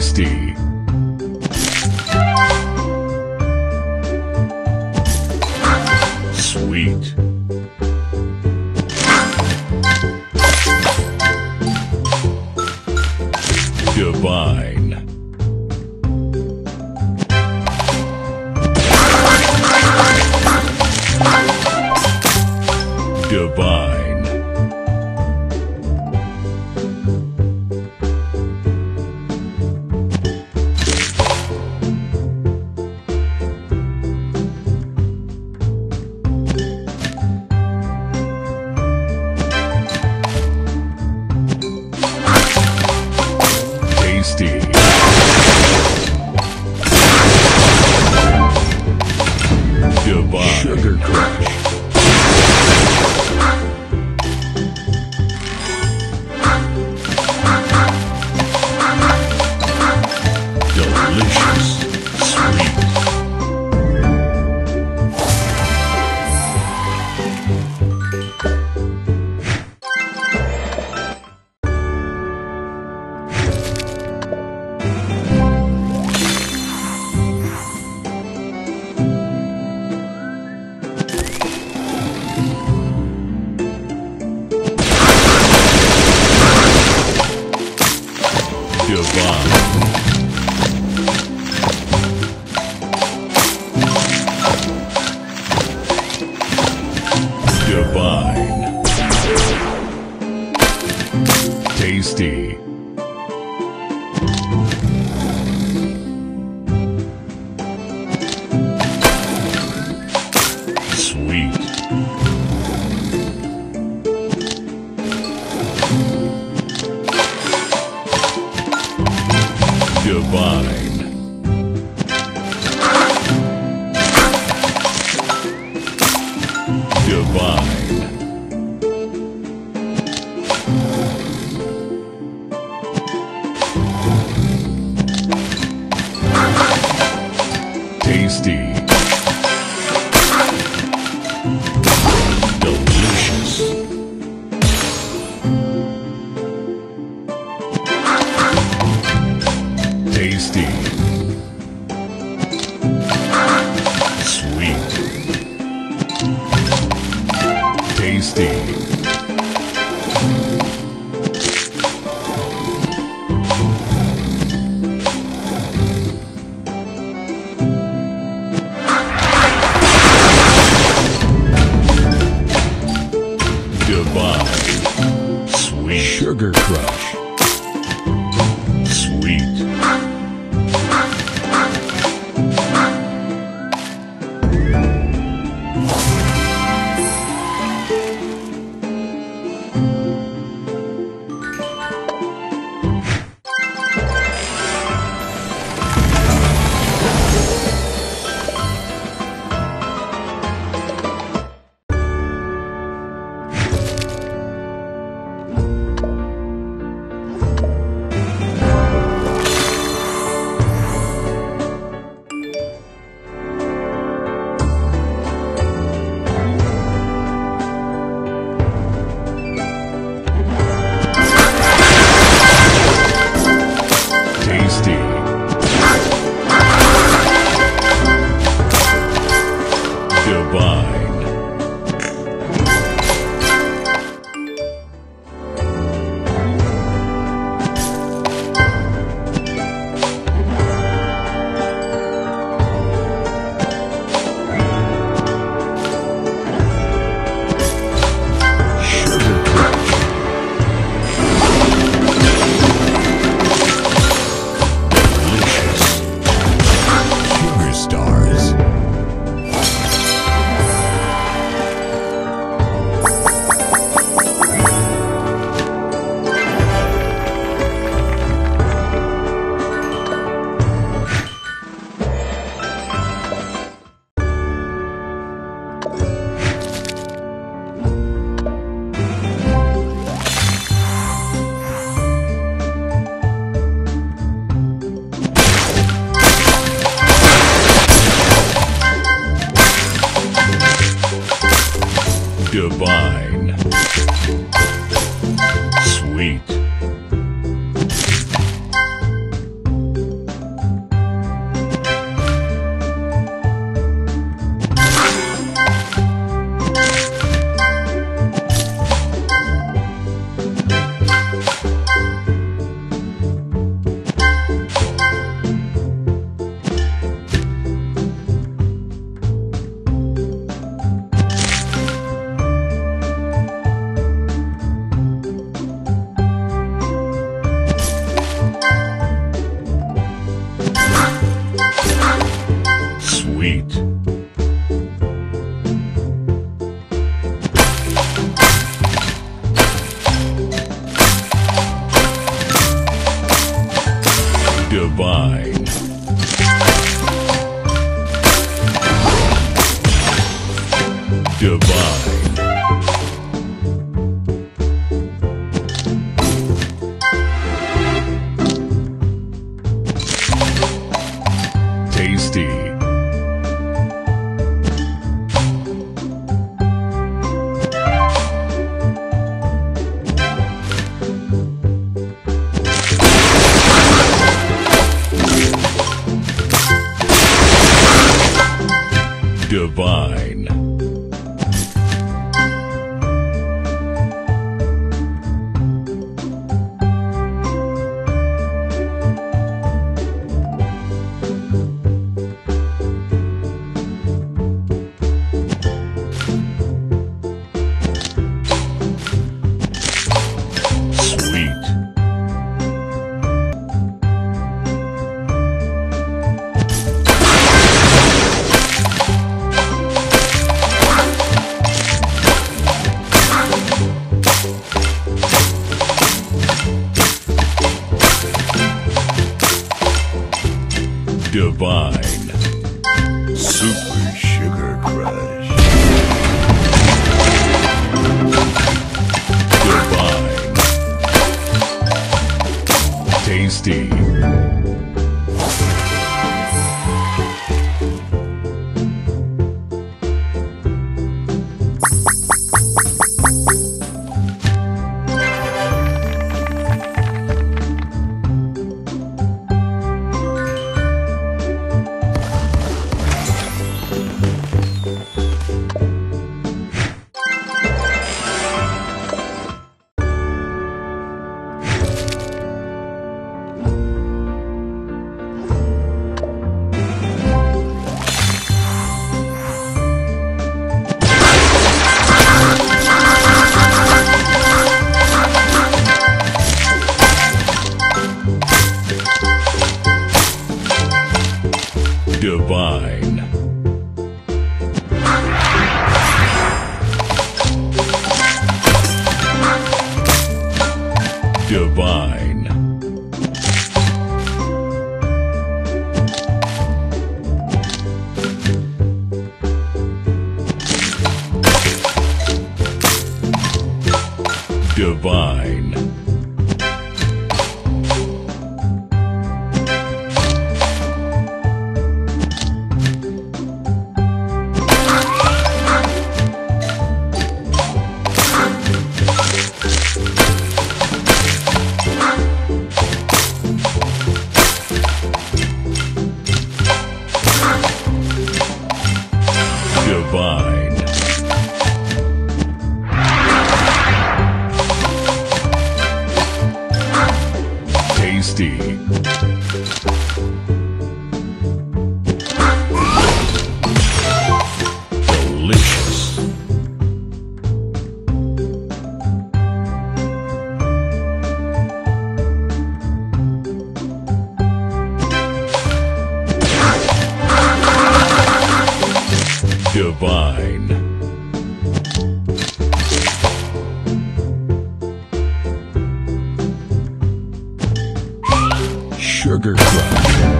Dynasty. Sweet. Divine. Divine. Tasty. Divine. Sugar Crush. Delicious. Sweet. Divine. Divine. Tasty. Sweet. Divine. Divine. Tasty. Delicious. Tasty. Sweet. Tasty. Divine. Sweet. Sugar Crush. Sweet. to eat. Divine. Divine. Tasty. Divine. Divine. Super Sugar Crush. Divine. Tasty. Divine. Divine. Divine. Divine. Tasty. Delicious. Divine. Sugar Crush.